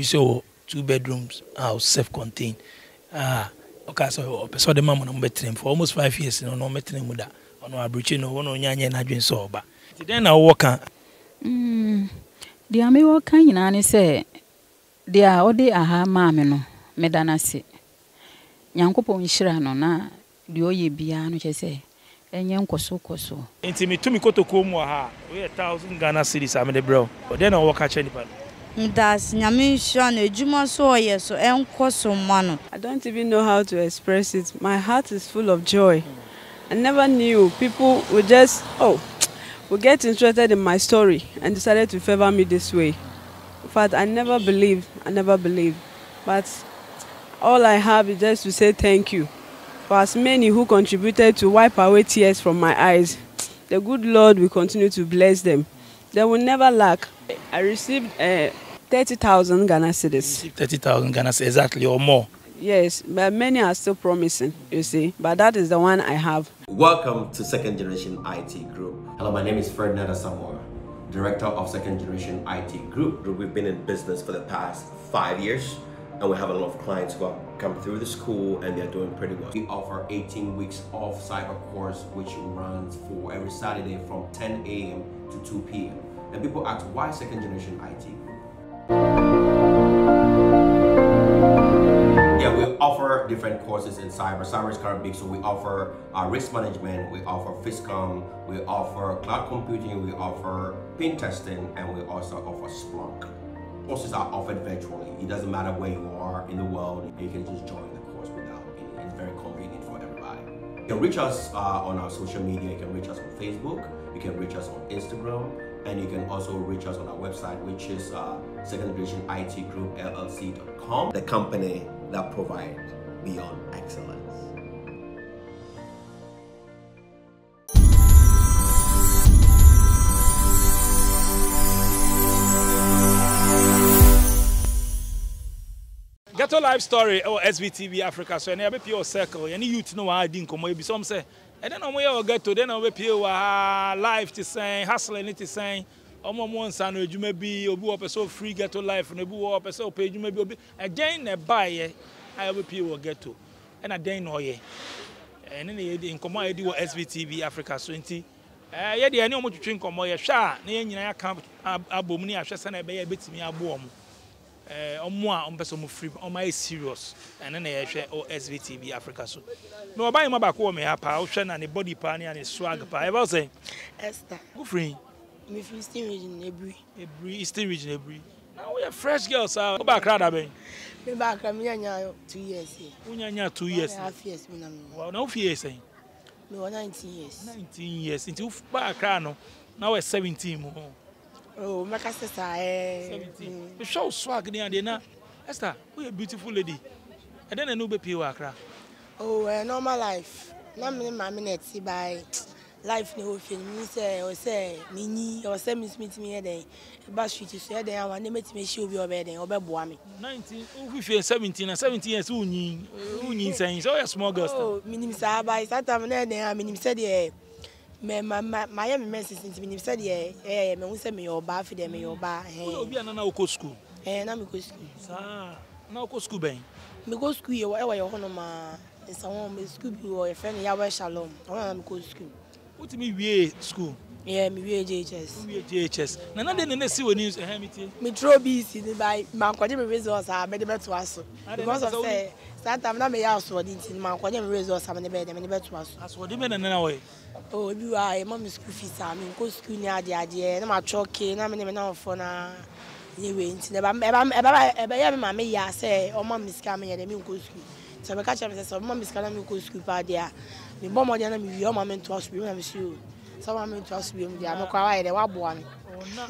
So 2 bedrooms are self-contained. Okay, so person the mama number train for almost 5 years. No, meeting with that. No, abrochi no one onyanya na dwen so ba. Then I work on. They are me work on. You say they are all the aha mama no medana si. Nyankopo nshira no na the oye bia no chese. Enye nkoso koso. Intimi tumi koto komo ha. We 1000 Ghana cedis am the bro. But then I work on Chenipa. That's I don't even know how to express it. My heart is full of joy. I never knew people would just would get interested in my story and decided to favor me this way. In fact, I never believed. But all I have is just to say thank you for as many who contributed to wipe away tears from my eyes. The good Lord will continue to bless them. They will never lack. I received 30,000 Ghana cedis. 30,000 Ghana cedis, exactly, or more. Yes, but many are still promising, you see. But that is the one I have. Welcome to Second Generation IT Group. Hello, my name is Ferdinand Samora, Director of Second Generation IT Group. We've been in business for the past 5 years, and we have a lot of clients who have come through the school and they're doing pretty well. We offer 18 weeks off cyber course, which runs for every Saturday from 10 a.m. to 2 p.m. And people ask, why Second Generation IT? Yeah, we offer different courses in cyber. Cyber is kind of big, so we offer risk management, we offer FISCOM, we offer cloud computing, we offer pen testing, and we also offer Splunk. Courses are offered virtually. It doesn't matter where you are in the world, you can just join the course without any. It's very convenient for everybody. You can reach us on our social media. You can reach us on Facebook, you can reach us on Instagram, and you can also reach us on our website, which is Second Generation IT Group LLC.com, the company that provides beyond excellence. Ghetto life story or SVTV Africa. So any people circle, any youth know I didn't come. Maybe some say. And then we get to then we people life to say hustling it to say once and you may be obu so free get to life and obu so page you may be again a buy I will people get to and again no ye and then in common SVTV Africa 20 yeah the any much drink come ye sha na ye nyina camp abom ni ahwese na be ye betimi abom omo a ompeso mo free omo is serious and then e hwe SVTV Africa so no oban ma ba ko me apa o hwe na ne body pa ne and swag pa e ba say Esther go free me free still region every still region every now we are fresh girls are go back rather be me back am nyanya 2 years unyanya 2 years half years me na well now 4 years say no 19 years into back ra no now we 17 mo. Oh, my sister, 17. The show swag near the na. Esther, you're a beautiful lady. And then I know baby you are. Oh, normal life. My minutes by life no film. Me say, or say, mini, or say Miss Smith me there. But she to say there, I want to meet me. She will be over there. Over Boami. 19. We feel 17. And 17 years. Who need saying? So you're small girls. Oh, minimum say by Saturday there. There, minimum say there. My message is me said yeah me say me your ba for dem your ba obi anana go school na me go school sa na go school ben me go school e wa your hono ma say won me school be your friend Yahweh Shalom na me go school what me we school yeah me we JHS we JHS na na dey na see we news eh me tie me throw busy by man kwaje me resource ah me dey be to aso because of say Satan na me ya aso dey tin man kwaje me resource am ne be dem ne be to aso aso dey me na na we. Oh, you are a mommy school fees. I mean, go school near the idea. I'm a choking, I'm not for now. You went. Ever, mammy, I say, or mommy's coming at the milk school. So I catch up and say, mommy's coming to school, but there. The bomb on the enemy, your mom and trust me, I'm sure. Some women trust me, they are not quiet, they were born. Oh,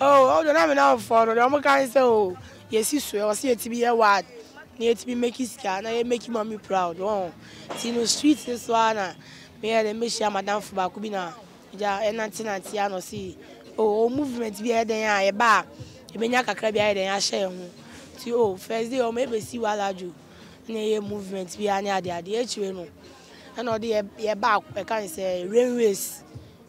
don't have enough for the American. So, yes, you swear, I see it to be a word. Need to be making scan, I make your mommy proud. Oh, see no streets this one. May I make sure Madame Fubacubina, and Antinatiano see. Oh, movement be had a bar. You may not crab behind a shell. See, oh, first day or maybe see what I do. Nay, movement be an idea, the HMO. And all the back, I can't say, railways.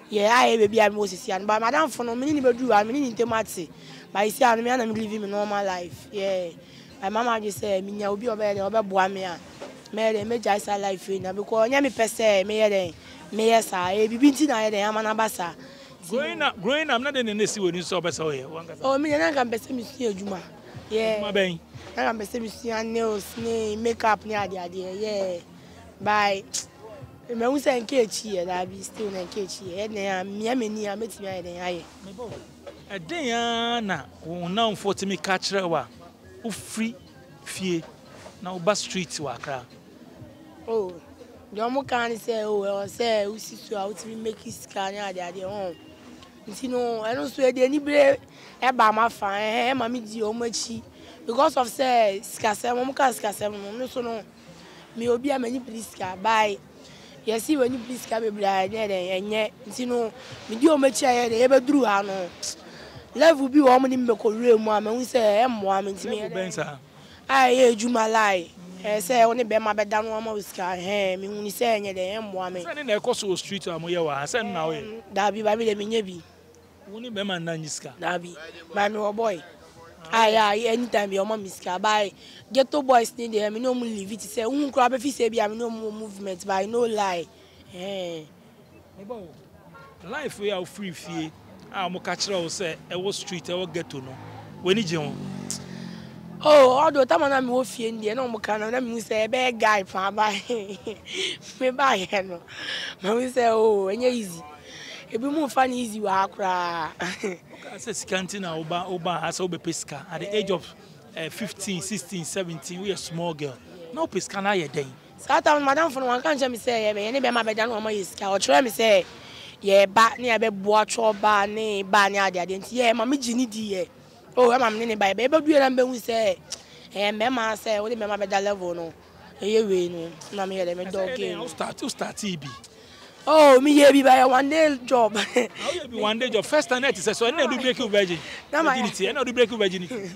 Yeah, baby, I'm Moses. And by Madame Fono, many people do. I mean, in Temati. But you see, I'm living a normal life. Yeah. My mama just said, Minya will be over there, over Boamia. May the just a life in because Yami Pesse, May I be beaten? I am an ambassador. Growing up, I'm not in the sea when you saw Bessoy. Oh, me and I can best Monsieur Juma. Yeah, my baby. I can best Monsieur Nails, make up near the idea. Yeah. Bye. Me who say engage here, I be still engage here. Then me I met me here. A day na we now 40 catch rawa. U free fee na uba street wa Accra. Oh, the omo can say oh say we see so out we make his can here there home. You know I don't swear dey ni bre e ba ma fan eh ma me di omo chi because of say scarce omo can scarce no so no me obi am any please ka bye. You see when you please come and you know, we do much here, they ever drew her. Love will be woman in Moko, Mamma, who say, I'm warming to me. I hear you, my lie. I say, only bear my bed down one more sky, him, and you say, I'm warming. And I cross the street, I'm where I send now. Dabby, baby, the Minyabi. Only bear my Naniska, Dabby, mammy or boy. Aye, anytime your mom is car by ghetto boys need them, no more leave it. Say, who crab if you say, I'm no more movement by no lie. Eh, life we are free fee. I'm a catcher, say, I was street, I will get to know. When it's young. Oh, although Taman, I'm off in the normal canal, let me say, bad guy, by me by Henry. Mammy say, oh, and easy. It be more fun easy you are cry. I said scanting Oba has Oba Pesca at the age of 15, 16, 17, we a small girl. No Pesca now you're day. Satan Madame from one can't me say anybody my bed on my sky or try me say yeah bat near watch or bar nay barnia didn't yeah mammy Ginny dear. Oh I'm in by baby and we say and mamma say only my bed level no you win no me dog game start TB. Oh, me here be by a one-day job. How be one-day job? First and net is so I need to break you virgin. Virginity, I need to break you virginity.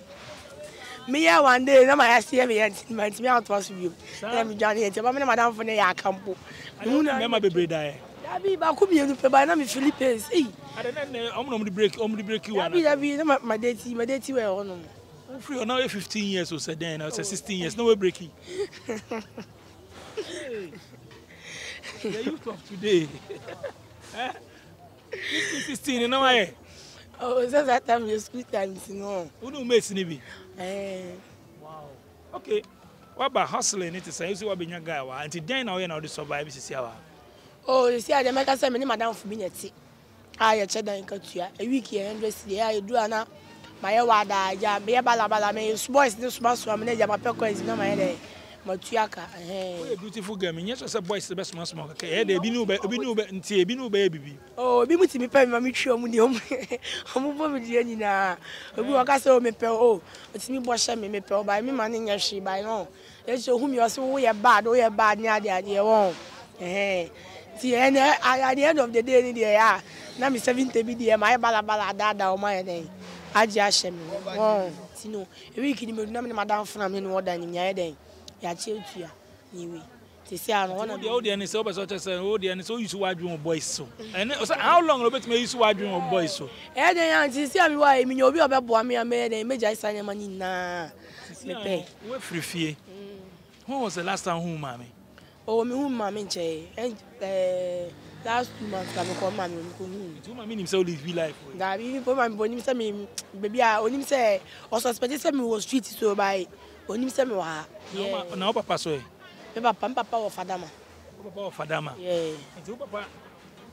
Me here one day, now my SCA me invite me out to us with you. Let me join here. But me madam for na campo. You remember be bread there. Abi ba come here to buy na me Philippines. Eh. And then I'm going to break you one. Abi na my date we on. I'm free now 15 years or so then I say 16 years. No we breaking. The youth of today. 16, you know why? Oh, it's that time your school time, you know. Who do make snippy? Wow. Okay. What about hustling? It is a usual being a guy. Until then, I know the survivors is here. Oh, you see, I make a semi madam for me. I a cheddar in Katia, a week here, and rest here. You do an my wada, ya, be a balabala, may you spoil this month from my pockets in my head. Hey. Beautiful girl, yes, as a boy is the best man smoker. Hey, they be no baby. Oh, be with me, Pammy, show me home. I'm over the Yanina. I got me pearl. Oh, it's me, boss, me pearl by me, manning your she by long. Let's show whom you are so bad, or you're bad near the idea. Eh, see, and at the end of the day, they are. Now, me 70 BD, my balabala, dada, or my name. I just shame. Oh, you know, a week in the Madame from in water in your day. Ya children, anyway. They say I want to be old and it's over such as an old and so you are doing boys so. And how long Robert may you are doing boys so? And then she said, why, I mean, you'll be about Boamia made a major sign of money now. We're free fear. When was the last time who, Mammy? Oh, me, who, Mammy, Jay, and last 2 months I'm called Mammy. Do my meaning so live life. That even for my bonnie, baby, I only say, or suspected some was treated so by. Oni mseme wa na papa so e papa wa fadama yeah nti papa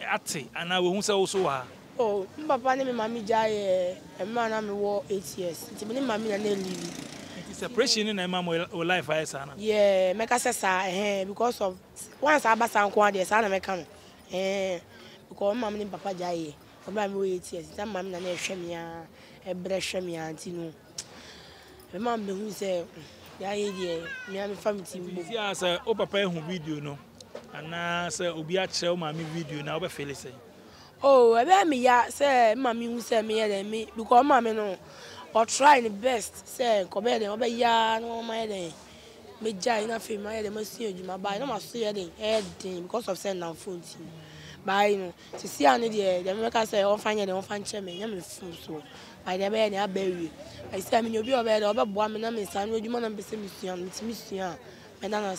ate ana we hu se wo so wa oh papa ne me mami ja ye e ma na me wo 8 years nti me ne mami na live nti separation na ma mo life ay sana yeah me ka se sa because of once abasan ko ade sana me ka no because mami ne papa ja ye o ba me wo 8 years nti mami na e hwe me a e bre hwe me anti no. My mom who said, "Yeah, me and my family." See, I say, "Oh, Papa, you video no," and I say, "Obi, I show my video now." Obi Felix. Oh, I be me ya say, "Mommy who say me here me because mommy no, I try the best." Say, "Come here, Obi ya no my here." Me jai na film my here, me see you my boy, no my see here. Here because of send and phone. By you to see any the Americans say, "Oh, find your own chairman, you're so." By the way, they bury. I say, "I'm your brother, I'll be born, I'm your son, you man, I'm your mission, it's mission." And I'm your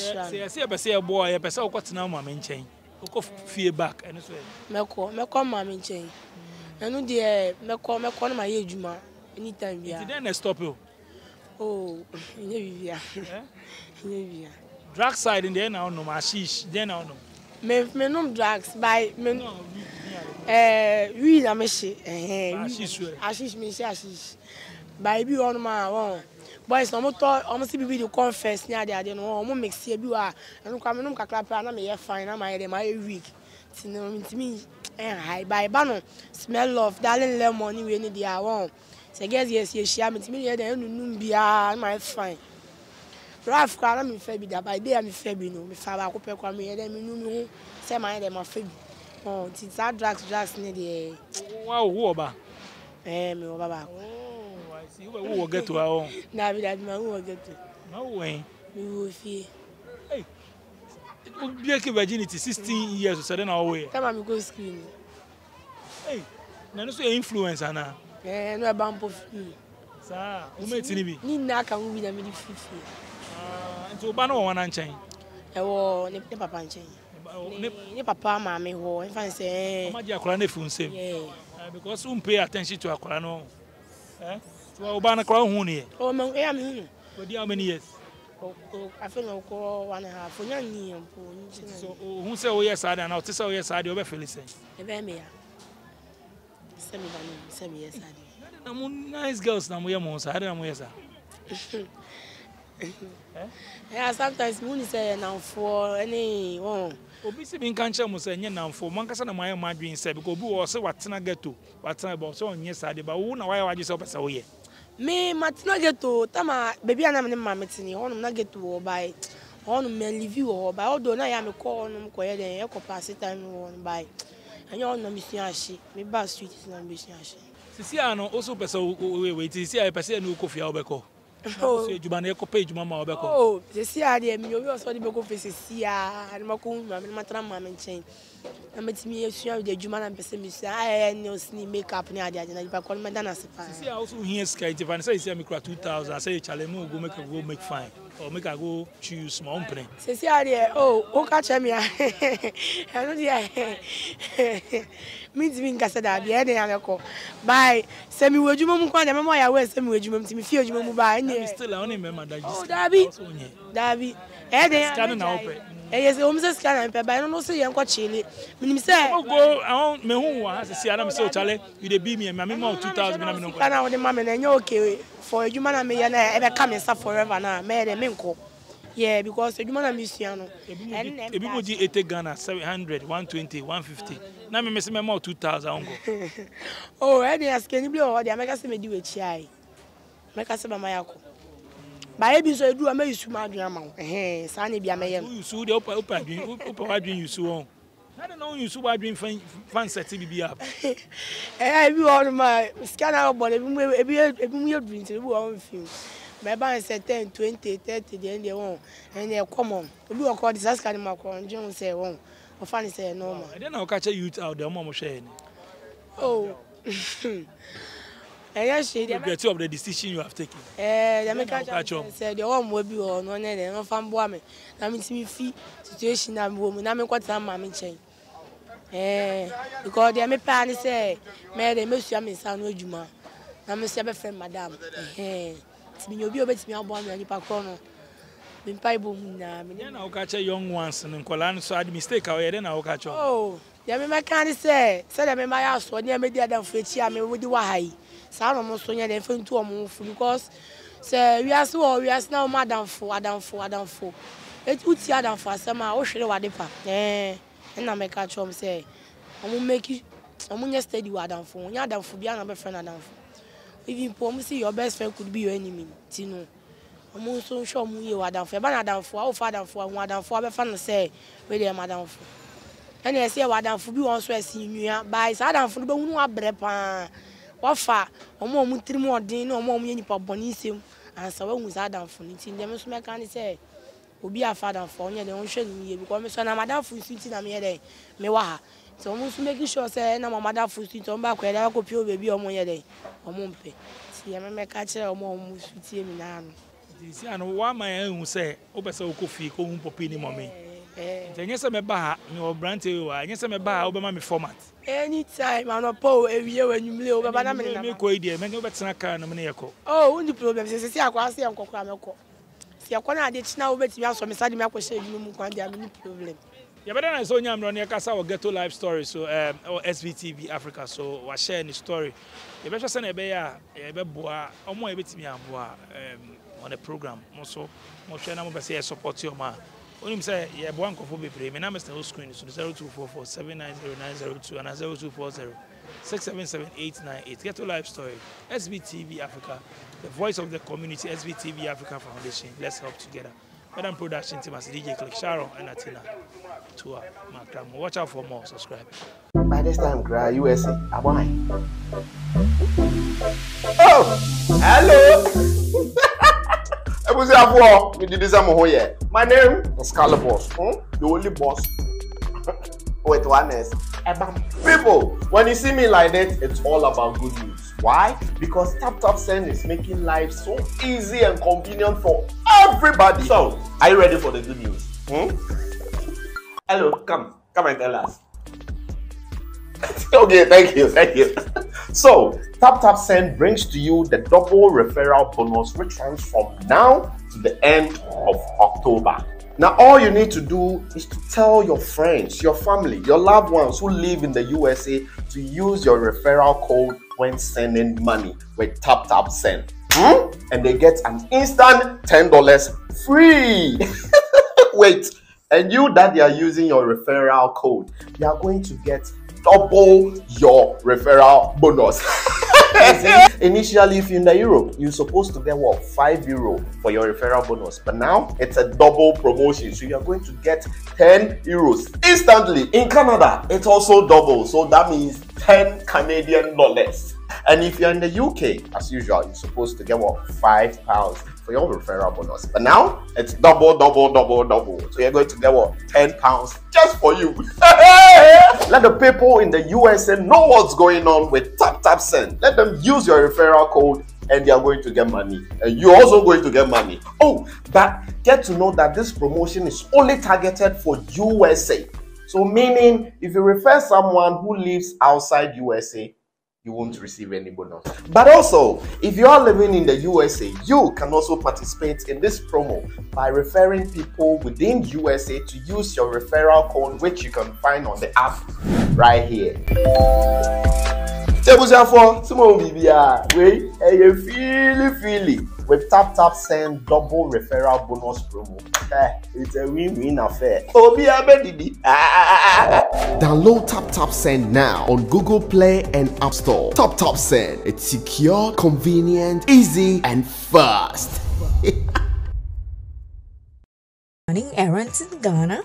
son. See, I say, boy, I say, "Oh, what's now, mama, in chain? Oh, fear back, and so." Me come, mama, in chain. And no, dear, me come, my age, ma. Anytime, yeah. It didn't stop you. Oh, you know, yeah. Drug side in there now, no, my sheesh, there now, no. Me no drugs by me no we na me she ashish by bi on ma won boys no motor omo si bi confess ni ade no omo mix e bi wa enu kwa me no kakra pa na me ye fine na my dem I weak ti no me high by banu smell of darling lemon we ni dia won say yes ye share me ti me ye dem nunu bia my fine Ralph, I'm in Febby, by day I'm in Febby, no, if I could pick on me, then you know, say my name of Febby. Oh, since I drugs near the wow, Woba. Eh, me, Woba. Oh, I see who will get to our own. Now that my who will get to. No way. We will fear. Hey, it would be like virginity 16 years or certain our way. Come on, we go screen. Hey, now this influence, Anna. Eh, no, a bump of you. Sir, who made it? Nina can be the middle 50. So bano wana nchini. Ewo ne papa nchini. Ne papa mama ho. Infancy. Mama dia kula ne funse. Yeah. Because pay attention to akula no. Eh? So obana kula hu ne. Oh man, I am hu. For how many years? I feel no ko 1.5. Onya ni ampo. So hu say o yes ada na o tisa o yes ada o be felice. E be me ya. Semi yes ada. Na mo nice girls na mo ya mo sa ada na mo yes ada. Yeah, sometimes money say now for any one. Obi se bin kanche mo say now for man kasa na my madwin say because obi wo say watena ghetto, watena ba so onye sade ba wo na waya waje so pesa wo ye. Me matena ghetto, tama baby ana me mama tini, honum na ghetto wo bai. Honum me live wo bai. Odo na ya me call honum ko ye den e ko pass time wo bai. Anya honum me sia ashi, me ba street na me sia ashi. Sisi ano also pesa we sisi ay pesa no ko fia obeko. Oh, you ban your copy, you mamma. Oh, the sea, dear, you also the book of the sea, and Macum, Mamma, and chain. And met me a share the Juman and Pessimist. I know sneak makeup near the idea, but call Madame. See, I also hear skate if I say Samicra 2000, I say Chalemo, go make a go make fine, or make a go choose my own plane. See, dear, oh, catch me. I know, dear. Means being Cassada, the idea, and I call. By Sammy, would you mum quite a memoir? Where Sammy would you mum to me? Fear you mum by. Still only remember that. Oh, Darby. Yes, almost scan and I don't know. Say, Uncle Chile. When go, I do who see Adam so Charlie, you the beam and Mammy 2000. I know the mamma and you're okay for a human and may never come and suffer forever now. Made a minko. Yeah, because a human and Luciano. A beauty 80 Ghana, 700, 120, 150. Now, Miss Mamma 2000, Uncle. Oh, any as can you blow the Americans may do a chai. Make us by my uncle. By every so do a may sue my grandma. Eh, Sandy be a man. You sue the open you so I don't know you sue by doing fancy TV up. I be on my scanner, but every drink to do our film. My band said 10, 20, 30, the end they won't. And they'll come on. We will call this asking my crown. John say won't. Or Fanny say no. I don't know catch a youth out there, Mamma Shane. Oh. And yes, she get of the decision you have taken. Eh, the American said the home will be on one end and found woman. That means me fee situation and woman. I mean, what time I chain. Eh, because the American say, Mary, the Monsieur Missan, no Juma. I must have a friend, madame. Eh, it's been your beer, but me out one and you pack on. Been pie boom now. Then I'll catch a young ones and Colan, so I'd mistake away, then I'll catch. Oh, the American said, I made my house when you made the other fetch, I mean, with the wahai. Almost only an infant to a move because, sir, we are so we are now Madame for. It would see Adam for some ocean or deeper. Eh, and I make a chum say, I will make you a moon yesterday, you are down for. You are down for being a friend. Even promise your best friend could be your enemy, Tino. I'm so sure you are down for Madame for our father for Madame for a friend, say, really, Madame for. And I say, Madame for you also seen you by Sadam for the moon, a brepa. Wafa omo mu tiri mu odin na omo mu yenipa boni nsem ansa wa hu za danfo nti ndem so meka ni se Obi a father for me, they don't show me because I'm a madam for sweet in a me waha. So almost making sure say na madam for sweet on back where I could pure baby or money day or mumpe. See, I may catch her or more sweet in an. See, I know why my own say, Oberso coffee, cold popini mommy. Then yes, I'm a bar, no brand you are. Yes, I'm a bar over my format. Anytime I'm not poor every year when you play over Madame Coidia, many over Snaka and Maniaco. Oh, the problem is, I can't see Uncle Cramco. See, I can't ditch now, but you also decided my question. You can't have any problem. Yeah, but I saw you on your castle or ghetto life story, so or SVTV Africa, so I share the story. The best person a bear, a beboa, or more a bit me on a program. Also, Moshe support your man. Only say, yeah, one for me. My number is the screen, so 0244 790 902 and 0240 677 898. Get to life story. SVTV Africa, the voice of the community, SVTV Africa Foundation. Let's help together. Madam Production Team as DJ Click Sharon and Atina. Tua Macram. Watch out for more. Subscribe. By this time, Gra USA. Why? Oh, hello. My name is Carlo Boss, the only boss with one S. People, when you see me like that, it's all about good news. Why? Because TapTap Send is making life so easy and convenient for everybody. So, are you ready for the good news? Hello, come and tell us. Okay, thank you. So, TapTap Send brings to you the double referral bonus which runs from now to the end of October. Now, all you need to do is to tell your friends, your family, your loved ones who live in the USA to use your referral code when sending money with TapTap Send. And they get an instant $10 free. Wait, and you that they are using your referral code, you are going to get double your referral bonus. Initially, if you're in the Europe, you're supposed to get what, €5 for your referral bonus, but now it's a double promotion, so you're going to get €10 instantly. In Canada, it's also double, so that means $10 Canadian. And if you're in the UK, as usual, you're supposed to get what, £5 for your referral bonus, but now it's double, so you're going to get what, £10 just for you. Let the people in the USA know what's going on with TapTap Send. Let them use your referral code and they are going to get money. And you're also going to get money. Oh, but get to know that this promotion is only targeted for USA. So meaning if you refer someone who lives outside USA, you won't receive any bonus. But also, if you are living in the USA, you can also participate in this promo by referring people within USA to use your referral code, which you can find on the app right here. With TapTap Send double referral bonus promo, it's a win-win affair. Download TapTap Send now on Google Play and App Store. TapTap Send, it's secure, convenient, easy, and fast. Running errands in Ghana?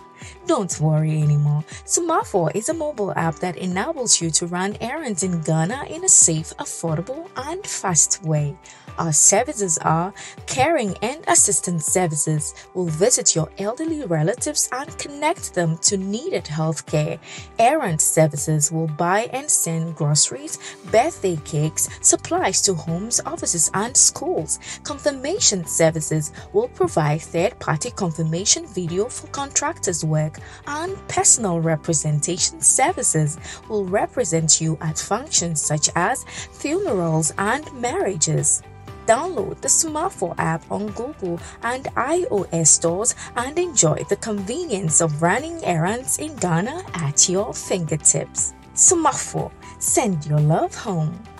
Don't worry anymore. Sumafo is a mobile app that enables you to run errands in Ghana in a safe, affordable, and fast way. Our services are caring and assistance services. We'll visit your elderly relatives and connect them to needed healthcare. Errand services will buy and send groceries, birthday cakes, supplies to homes, offices, and schools. Confirmation services will provide third-party confirmation video for contractors' work, and personal representation services will represent you at functions such as funerals and marriages. Download the Smartphone app on Google and iOS stores and enjoy the convenience of running errands in Ghana at your fingertips. Smartphone, send your love home.